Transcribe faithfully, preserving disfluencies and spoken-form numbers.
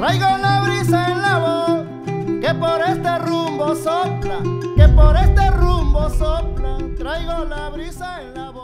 Traigo la brisa en la voz que por este rumbo sopla, que por este rumbo sopla. Traigo la brisa en la voz.